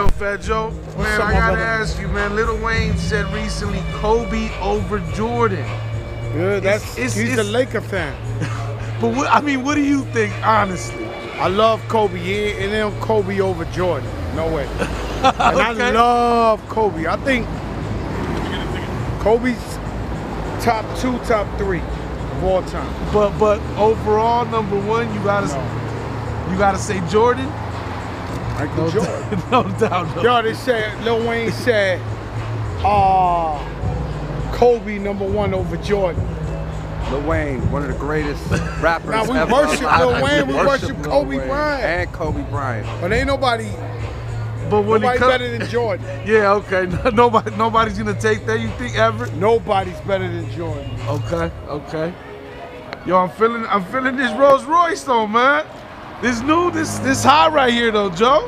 Yo, Fat Joe, man, I gotta ask you, man. Lil Wayne said recently, Kobe over Jordan. Good, he's a Laker fan. But what, I mean, what do you think, honestly? I love Kobe, yeah, and then Kobe over Jordan. No way. And okay. I love Kobe. I think Kobe's top two, top three of all time. But overall, number one, you gotta say Jordan. Michael Jordan. No doubt. No. Yo, they said, Lil Wayne said, Kobe number one over Jordan. Lil Wayne, one of the greatest rappers ever. Now, we worship Lil Wayne, we worship Kobe Bryant. And Kobe Bryant. But ain't nobody, better than Jordan. Yeah, okay. Nobody's going to take that, you think, Everett? Nobody's better than Jordan. Okay, okay. Yo, I'm feeling this Rolls Royce, though, man. This new, this high right here though, Joe.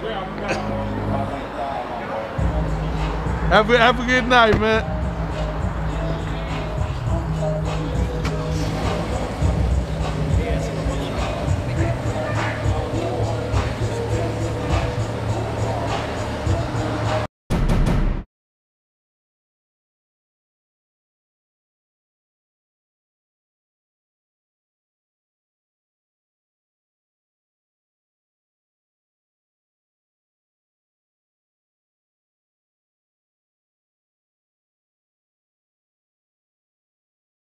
Have a good night, man.